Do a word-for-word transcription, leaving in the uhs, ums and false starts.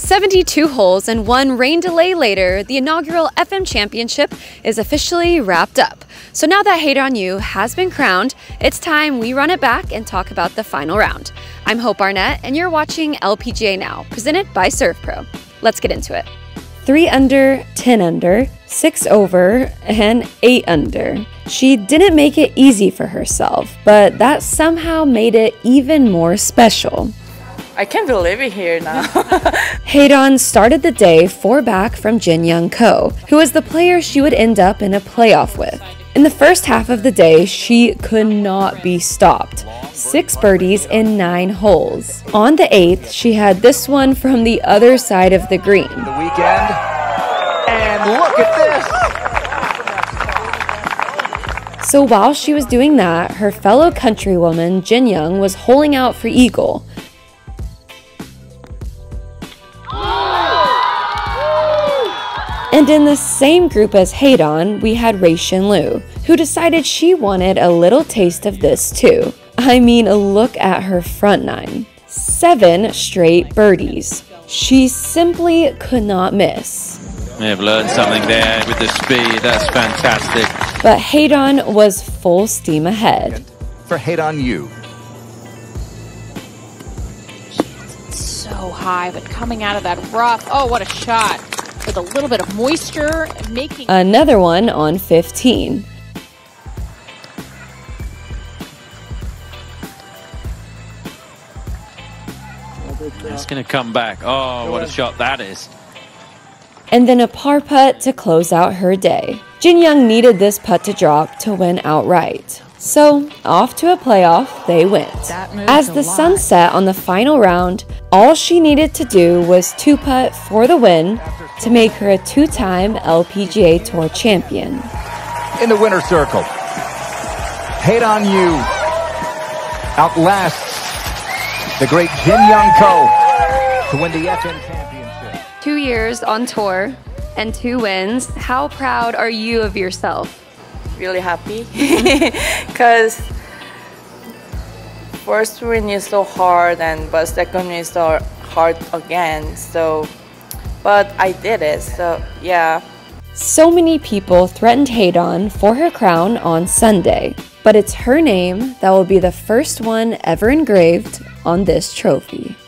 seventy-two holes and one rain delay later, the inaugural F M Championship is officially wrapped up. So now that Haeran Ryu has been crowned, it's time we run it back and talk about the final round. I'm Hope Barnett and you're watching L P G A Now, presented by SurfPro. Let's get into it. three under, ten under, six over, and eight under. She didn't make it easy for herself, but that somehow made it even more special. I can't believe it here now. Haeran started the day four back from Jin Young Ko, who was the player she would end up in a playoff with. In the first half of the day, she could not be stopped. Six birdies in nine holes. On the eighth, she had this one from the other side of the green. The weekend, and look at this! So while she was doing that, her fellow countrywoman Jin Young was holing out for eagle. And in the same group as Haeran, we had Rai Shen Liu, who decided she wanted a little taste of this too. I mean, look at her front nine. Seven straight birdies. She simply could not miss. May have learned something there with the speed, that's fantastic. But Haeran was full steam ahead. For Haeran Ryu. It's so high, but coming out of that rough, oh, what a shot. With a little bit of moisture, making another one on fifteen. It's gonna come back. Oh, what a shot that is. And then a par putt to close out her day. Jin Young needed this putt to drop to win outright. So off to a playoff they went. As the sun set on the final round, all she needed to do was two putt for the win to make her a two-time L P G A Tour champion. In the winner's circle, Haeran Ryu outlasts the great Jin Young Ko to win the F M Championship. Two years on tour and two wins. How proud are you of yourself? Really happy because first win is so hard, and but second win is so hard again, so but I did it, so yeah. So many people threatened Haeran for her crown on Sunday, but it's her name that will be the first one ever engraved on this trophy.